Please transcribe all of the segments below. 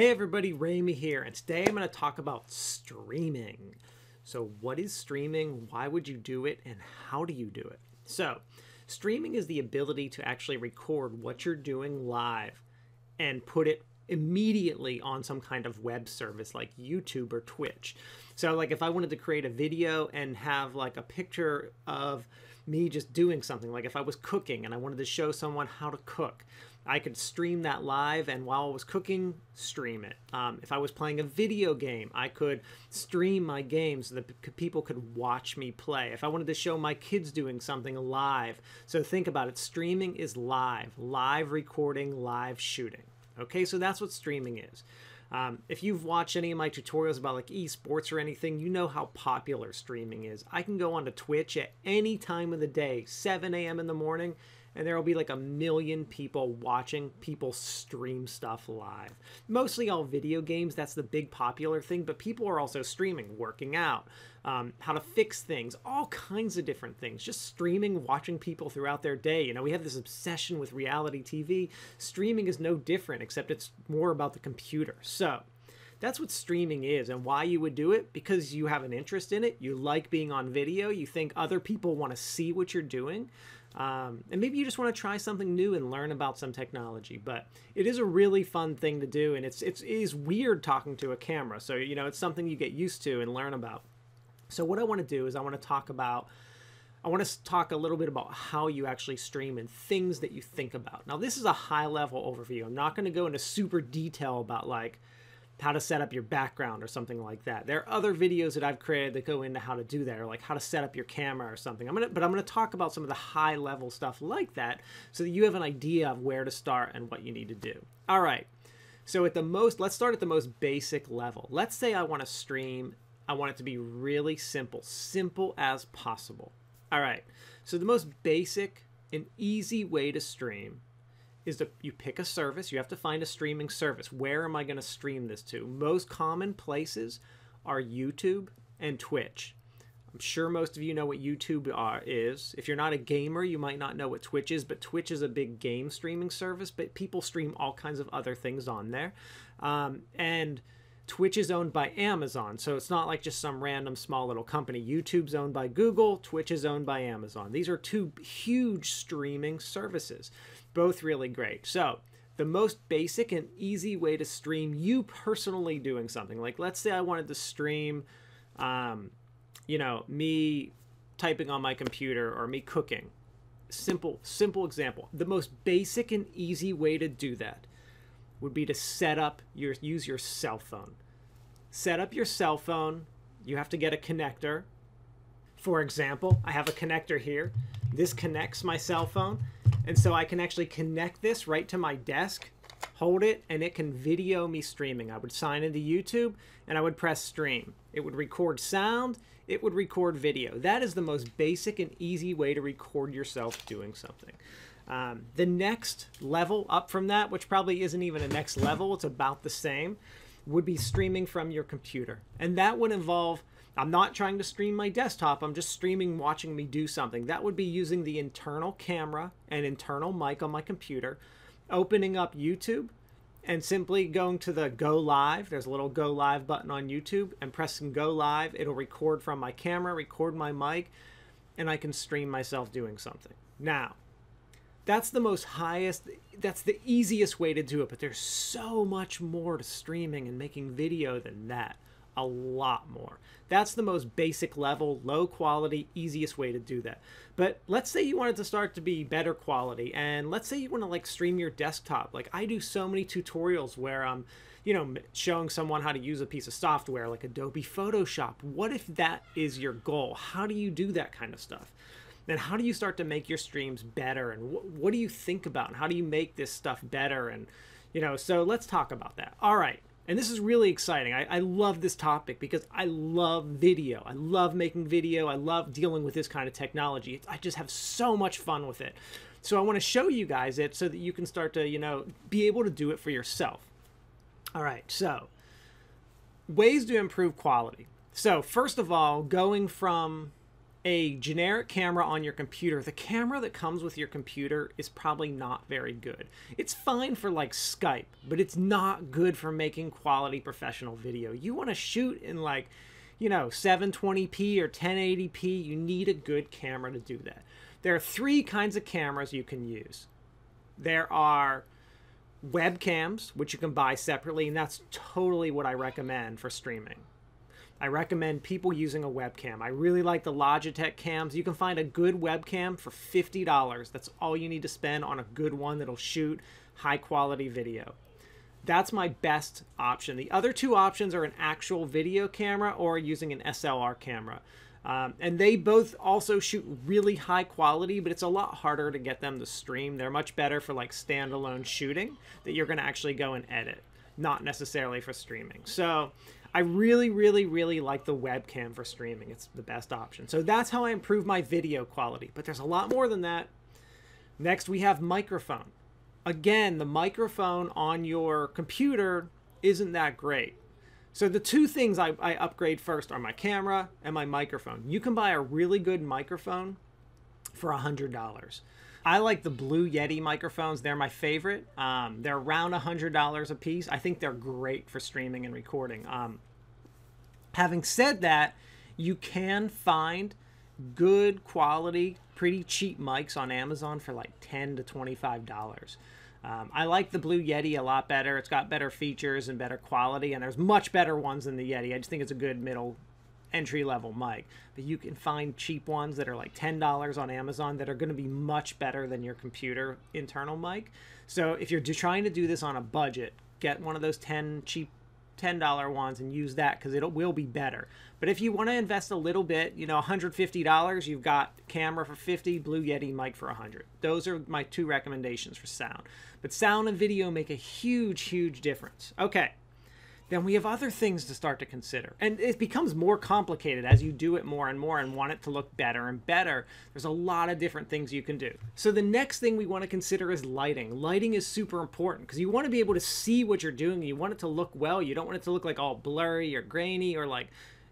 Hey everybody, Ramey here, and today I'm going to talk about streaming. So what is streaming, why would you do it, and how do you do it? So streaming is the ability to actually record what you're doing live and put it immediately on some kind of web service like YouTube or Twitch. So like if I wanted to create a video and have like a picture of me just doing something, like if I was cooking and I wanted to show someone how to cook, I could stream that live, and while I was cooking, stream it. If I was playing a video game, I could stream my game so that people could watch me play. If I wanted to show my kids doing something live. So think about it. Streaming is live. Live recording, live shooting. Okay, so that's what streaming is. If you've watched any of my tutorials about like esports or anything, you know how popular streaming is. I can go onto Twitch at any time of the day, 7 a.m. in the morning, and there will be like a million people watching people stream stuff live. Mostly all video games, that's the big popular thing, but people are also streaming, working out, how to fix things, all kinds of different things. Just streaming, watching people throughout their day. You know, we have this obsession with reality TV. Streaming is no different, except it's more about the computer. So that's what streaming is and why you would do it, because you have an interest in it. You like being on video. You think other people want to see what you're doing. And maybe you just want to try something new and learn about some technology, but it is a really fun thing to do. And it is weird talking to a camera. So, you know, it's something you get used to and learn about. So what I want to do is I want to talk a little bit about how you actually stream and things that you think about. Now, this is a high level overview. I'm not going to go into super detail about like how to set up your background or something like that. There are other videos that I've created that go into how to do that, or like how to set up your camera or something. But I'm gonna talk about some of the high level stuff like that so that you have an idea of where to start and what you need to do. All right, so let's start at the most basic level. Let's say I wanna stream, I want it to be really simple, simple as possible. All right, so the most basic and easy way to stream is that you pick a service. You have to find a streaming service. Where am I going to stream this to? Most common places are YouTube and Twitch. I'm sure most of you know what YouTube is. If you're not a gamer, you might not know what Twitch is, but Twitch is a big game streaming service, but people stream all kinds of other things on there. And Twitch is owned by Amazon, so it's not like just some random small little company. YouTube's owned by Google, Twitch is owned by Amazon. These are two huge streaming services, both really great. So the most basic and easy way to stream you personally doing something, like let's say I wanted to stream, you know, me typing on my computer or me cooking. Simple example. The most basic and easy way to do that would be to use your cell phone. Set up your cell phone. You have to get a connector. For example, I have a connector here. This connects my cell phone. And so I can actually connect this right to my desk, hold it, and it can video me streaming. I would sign into YouTube and I would press stream. It would record sound, it would record video. That is the most basic and easy way to record yourself doing something. The next level up from that, which probably isn't even a next level, it's about the same, would be streaming from your computer. And that would involve, I'm not trying to stream my desktop, I'm just streaming watching me do something. That would be using the internal camera and internal mic on my computer, opening up YouTube, and simply going to the go live. There's a little go live button on YouTube, and pressing go live. It'll record from my camera, record my mic, and I can stream myself doing something. Now, that's the most highest, that's the easiest way to do it, but there's so much more to streaming and making video than that. A lot more. That's the most basic level, low quality, easiest way to do that. But let's say you wanted to start to be better quality, and let's say you want to like stream your desktop. Like I do so many tutorials where I'm, you know, showing someone how to use a piece of software like Adobe Photoshop. What if that is your goal? How do you do that kind of stuff? Then how do you start to make your streams better, and what do you think about, and how do you make this stuff better? And you know, so let's talk about that. All right, and this is really exciting. I love this topic because I love video. I love making video. I love dealing with this kind of technology. I just have so much fun with it. So I want to show you guys it so that you can start to, you know, be able to do it for yourself. All right, so ways to improve quality. So first of all, going from a generic camera on your computer, the camera that comes with your computer is probably not very good. It's fine for like Skype, but it's not good for making quality professional video. You want to shoot in like, you know, 720p or 1080p, you need a good camera to do that. There are three kinds of cameras you can use. There are webcams, which you can buy separately, and that's totally what I recommend for streaming. I recommend people using a webcam. I really like the Logitech cams. You can find a good webcam for $50. That's all you need to spend on a good one that'll shoot high quality video. That's my best option. The other two options are an actual video camera or using an SLR camera. And they both also shoot really high quality, but it's a lot harder to get them to stream. They're much better for like standalone shooting that you're going to actually go and edit, not necessarily for streaming. So I really like the webcam for streaming. It's the best option. So that's how I improve my video quality, but there's a lot more than that. Next, we have microphone. Again, the microphone on your computer isn't that great. So the two things I upgrade first are my camera and my microphone. You can buy a really good microphone for $100. I like the Blue Yeti microphones. They're my favorite. They're around $100 a piece. I think they're great for streaming and recording. Having said that, you can find good quality, pretty cheap mics on Amazon for like $10 to $25. I like the Blue Yeti a lot better. It's got better features and better quality, and there's much better ones than the Yeti. I just think it's a good middle entry-level mic. But you can find cheap ones that are like $10 on Amazon that are going to be much better than your computer internal mic. So if you're trying to do this on a budget, get one of those $10 ones and use that because it will be better. But if you want to invest a little bit, you know, $150, you've got camera for $50, Blue Yeti mic for $100. Those are my two recommendations for sound. But sound and video make a huge difference. Okay, then we have other things to start to consider. And it becomes more complicated as you do it more and want it to look better and better. There's a lot of different things you can do. So the next thing we want to consider is lighting. Lighting is super important because you want to be able to see what you're doing. You want it to look well. You don't want it to look like all blurry or grainy or like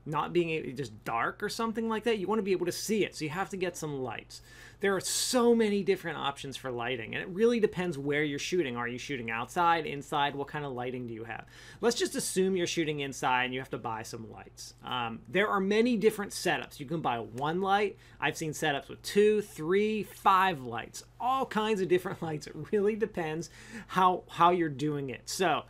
not being just dark or something like that. You want to be able to see it. So you have to get some lights. There are so many different options for lighting, and it really depends where you're shooting. Are you shooting outside, inside? What kind of lighting do you have? Let's just assume you're shooting inside and you have to buy some lights. There are many different setups. You can buy one light. I've seen setups with 2, 3, 5 lights, all kinds of different lights. It really depends how you're doing it. So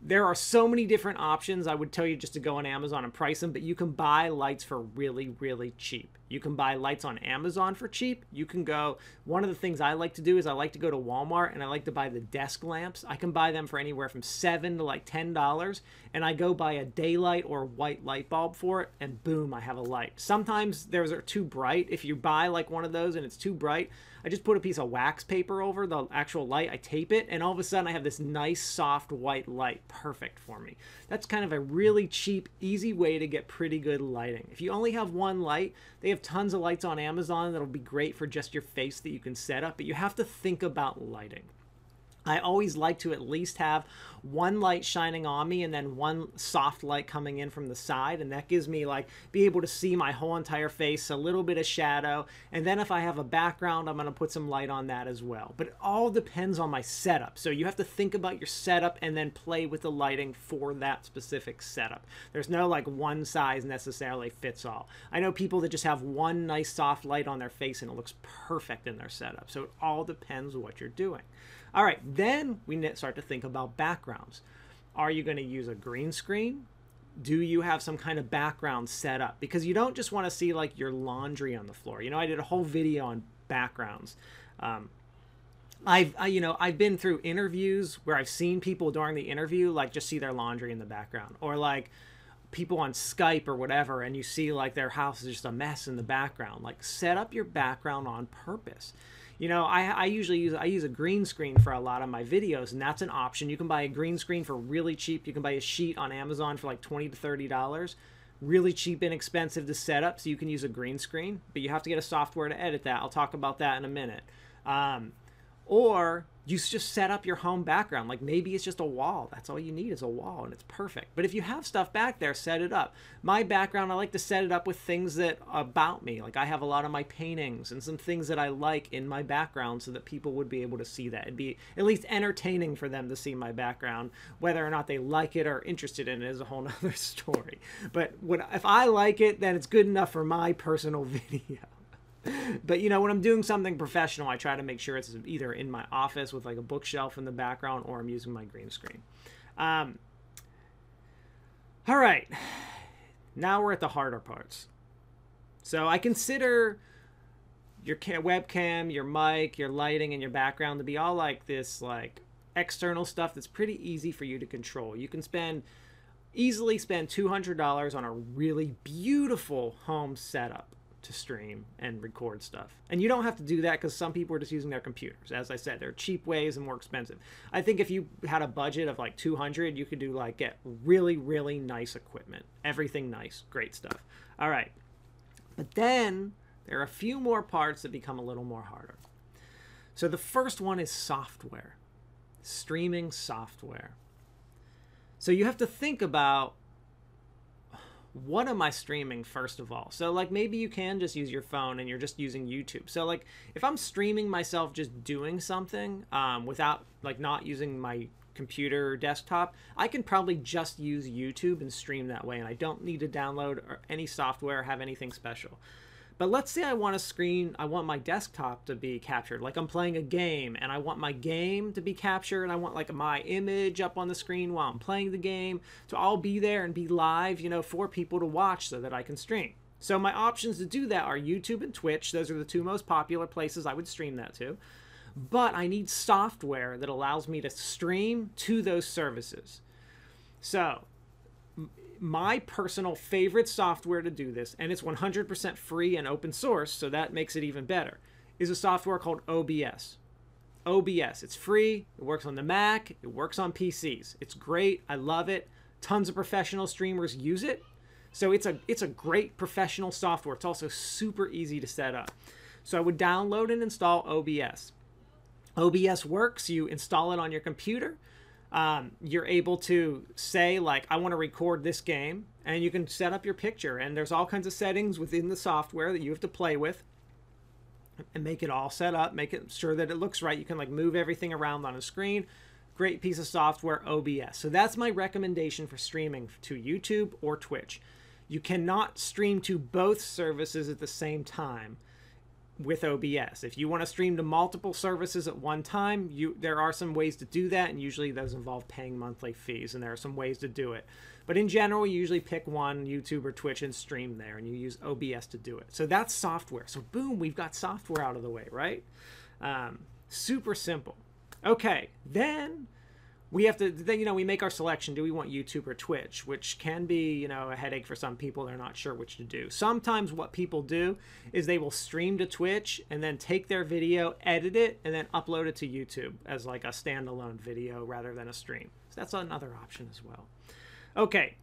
there are so many different options. I would tell you just to go on Amazon and price them, but you can buy lights for really cheap. You can buy lights on Amazon for cheap. You can go, one of the things I like to do is I like to go to Walmart and I like to buy the desk lamps. I can buy them for anywhere from $7 to like $10, and I go buy a daylight or a white light bulb for it, and boom, I have a light. Sometimes those are too bright. If you buy like one of those and it's too bright, I just put a piece of wax paper over the actual light, I tape it, and all of a sudden I have this nice soft white light. Perfect for me. That's kind of a really cheap, easy way to get pretty good lighting. If you only have one light, they have tons of lights on Amazon that'll be great for just your face that you can set up, but you have to think about lighting. I always like to at least have one light shining on me and then one soft light coming in from the side, and that gives me like be able to see my whole entire face, a little bit of shadow, and then if I have a background, I'm gonna put some light on that as well. But it all depends on my setup. So you have to think about your setup and then play with the lighting for that specific setup. There's no like one size necessarily fits all. I know people that just have one nice soft light on their face and it looks perfect in their setup. So it all depends what you're doing. All right, then we start to think about backgrounds. Are you going to use a green screen? Do you have some kind of background set up? Because you don't just want to see like your laundry on the floor. You know, I did a whole video on backgrounds. I've been through interviews where I've seen people during the interview like just see their laundry in the background, or like people on Skype or whatever, and you see like their house is just a mess in the background. Like, set up your background on purpose. You know, I usually use a green screen for a lot of my videos, and that's an option. You can buy a green screen for really cheap. You can buy a sheet on Amazon for like $20 to $30. Really cheap and inexpensive to set up, so you can use a green screen, but you have to get a software to edit that. I'll talk about that in a minute. Or you just set up your home background. Like maybe it's just a wall. That's all you need is a wall and it's perfect. But if you have stuff back there, set it up. My background, I like to set it up with things that about me. Like I have a lot of my paintings and some things that I like in my background so that people would be able to see that. It'd be at least entertaining for them to see my background. Whether or not they like it or are interested in it is a whole nother story. But if I like it, then it's good enough for my personal video. But, you know, when I'm doing something professional, I try to make sure it's either in my office with like a bookshelf in the background or I'm using my green screen. All right. Now we're at the harder parts. So I consider your webcam, your mic, your lighting, and your background to be all like this, like external stuff that's pretty easy for you to control. You can easily spend $200 on a really beautiful home setup to stream and record stuff. And you don't have to do that because some people are just using their computers. As I said, there are cheap ways and more expensive. I think if you had a budget of like $200, you could do like get really, really nice equipment. Everything nice, great stuff. All right. But then there are a few more parts that become a little more harder. So the first one is software, streaming software. So you have to think about, what am I streaming first of all? So like maybe you can just use your phone and you're just using YouTube. So like if I'm streaming myself just doing something without like not using my computer or desktop, I can probably just use YouTube and stream that way. And I don't need to download any software or have anything special. But let's say I want a screen, I want my desktop to be captured. Like I'm playing a game and I want my game to be captured and I want like my image up on the screen while I'm playing the game to all be there and be live, you know, for people to watch so that I can stream. So my options to do that are YouTube and Twitch. Those are the two most popular places I would stream that to. But I need software that allows me to stream to those services. So my personal favorite software to do this, and it's 100% free and open source, so that makes it even better, is a software called OBS. OBS, it's free, it works on the Mac, it works on PCs. It's great, I love it. Tons of professional streamers use it. So it's a great professional software. It's also super easy to set up. So I would download and install OBS. OBS works, you install it on your computer. You're able to say like, I want to record this game, and you can set up your picture, and there's all kinds of settings within the software that you have to play with and make it all set up, make it sure that it looks right. You can like move everything around on a screen. Great piece of software, OBS. So that's my recommendation for streaming to YouTube or Twitch. You cannot stream to both services at the same time with OBS. If you want to stream to multiple services at one time, there are some ways to do that, and usually those involve paying monthly fees, and there are some ways to do it. But in general, you usually pick one, YouTube or Twitch, and stream there, and you use OBS to do it. So that's software. So boom, we've got software out of the way, right? Super simple. Okay, then we have to, then, you know, we make our selection. Do we want YouTube or Twitch? Which can be, you know, a headache for some people. They're not sure which to do. Sometimes what people do is they will stream to Twitch and then take their video, edit it, and then upload it to YouTube as like a standalone video rather than a stream. So that's another option as well. Okay,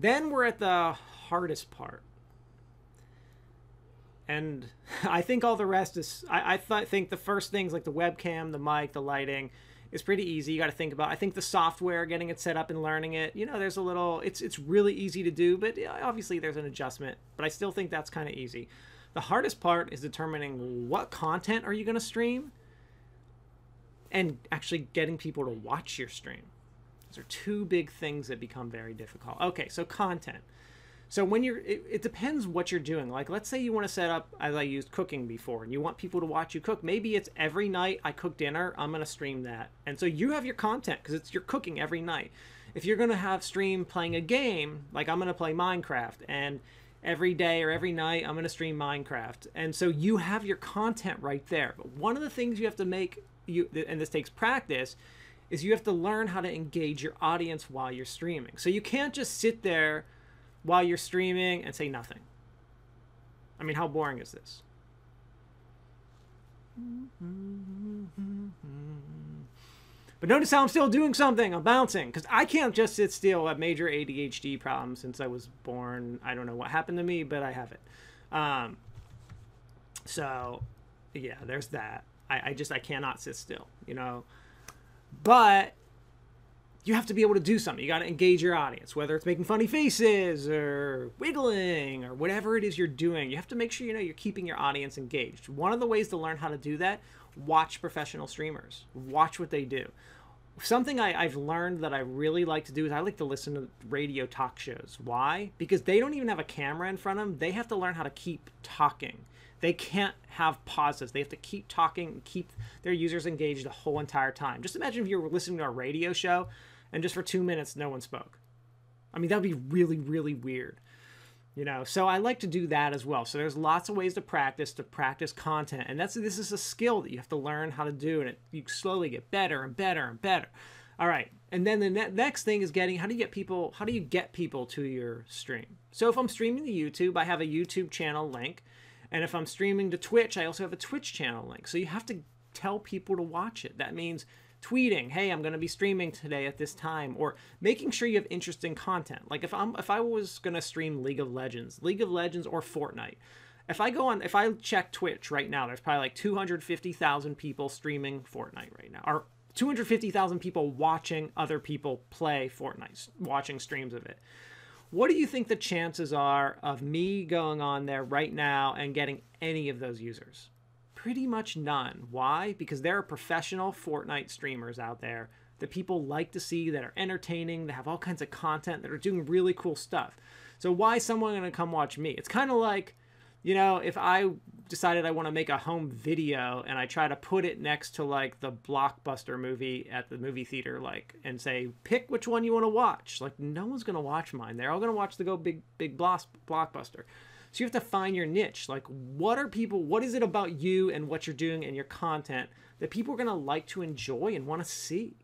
then we're at the hardest part. And I think all the rest is, I think the first things like the webcam, the mic, the lighting, it's pretty easy. You got to think about, I think the software, getting it set up and learning it, you know, there's a little, it's really easy to do, but obviously there's an adjustment, but I still think that's kind of easy. The hardest part is determining what content are you going to stream and actually getting people to watch your stream. Those are two big things that become very difficult. Okay, so content. So when you're, it depends what you're doing. Like, let's say you want to set up, as I used cooking before, and you want people to watch you cook. Maybe it's every night I cook dinner, I'm going to stream that. And so you have your content because it's your cooking every night. If you're going to have stream playing a game, like I'm going to play Minecraft, and every day or every night I'm going to stream Minecraft. And so you have your content right there. But one of the things you have to make, and this takes practice, is you have to learn how to engage your audience while you're streaming. So you can't just sit there while you're streaming and say nothing. I mean, how boring is this? But notice how I'm still doing something. I'm bouncing because I can't just sit still. I have major ADHD problems since I was born. I don't know what happened to me, but I have it. So yeah, there's that. I cannot sit still, you know. But you have to be able to do something. You got to engage your audience, whether it's making funny faces or wiggling or whatever it is you're doing. You have to make sure you know you're keeping your audience engaged. One of the ways to learn how to do that, watch professional streamers. Watch what they do. Something I've learned that I really like to do is I like to listen to radio talk shows. Why? Because they don't even have a camera in front of them. They have to learn how to keep talking. They can't have pauses. They have to keep talking and keep their users engaged the whole entire time. Just imagine if you were listening to a radio show and just for 2 minutes, no one spoke. I mean, that'd be really, really weird, you know? So I like to do that as well. So there's lots of ways to practice content. And this is a skill that you have to learn how to do, and you slowly get better and better and better. All right. And then the next thing is how do you get people to your stream? So if I'm streaming to YouTube, I have a YouTube channel link. And if I'm streaming to Twitch, I also have a Twitch channel link. So you have to tell people to watch it. That means tweeting, hey, I'm going to be streaming today at this time, or making sure you have interesting content. Like if I was going to stream League of Legends or Fortnite, if I check Twitch right now, there's probably like 250,000 people streaming Fortnite right now, or 250,000 people watching other people play Fortnite, watching streams of it. What do you think the chances are of me going on there right now and getting any of those users? Pretty much none. Why? Because there are professional Fortnite streamers out there that people like to see, that are entertaining, that have all kinds of content, that are doing really cool stuff. So why is someone going to come watch me? It's kind of like, you know, if I decided I want to make a home video and I try to put it next to like the blockbuster movie at the movie theater, like, and say, pick which one you want to watch. Like, no one's going to watch mine. They're all going to watch the big blockbuster. So you have to find your niche. Like, what is it about you and what you're doing and your content that people are going to like to enjoy and want to see?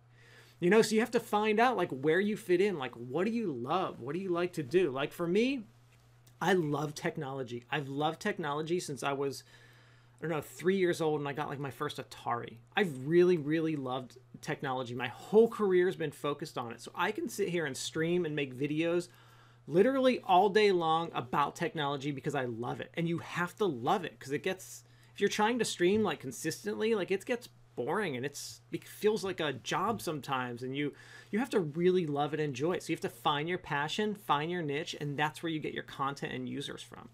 You know, so you have to find out like where you fit in. Like, what do you love? What do you like to do? Like for me, I love technology. I've loved technology since I was, 3 years old, and I got like my first Atari. I've really, really loved technology. My whole career has been focused on it. So I can sit here and stream and make videos literally all day long about technology because I love it. And you have to love it, because if you're trying to stream like consistently, like it gets boring and it feels like a job sometimes, and you have to really love it and enjoy it. So you have to find your passion, find your niche, and that's where you get your content and users from.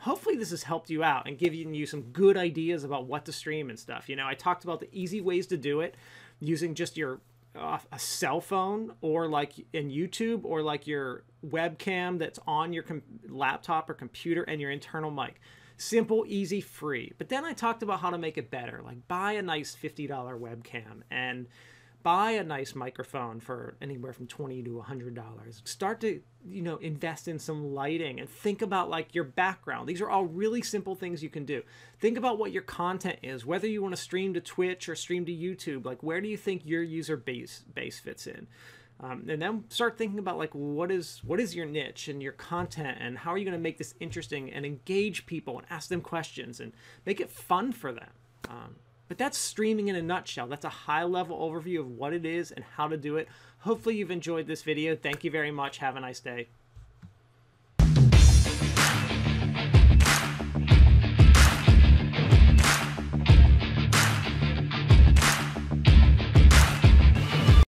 Hopefully this has helped you out and given you some good ideas about what to stream and stuff. You know, I talked about the easy ways to do it using just your a cell phone, or like in YouTube, or like your webcam that's on your laptop or computer, and your internal mic. Simple, easy, free. But then I talked about how to make it better. Like buy a nice $50 webcam and buy a nice microphone for anywhere from $20 to $100. Start to, invest in some lighting and think about like your background. These are all really simple things you can do. Think about what your content is, whether you want to stream to Twitch or stream to YouTube. Like, where do you think your user base fits in? And then start thinking about like what is your niche and your content, and how are you going to make this interesting and engage people and ask them questions and make it fun for them. But that's streaming in a nutshell. That's a high level overview of what it is and how to do it. Hopefully you've enjoyed this video. Thank you very much. Have a nice day.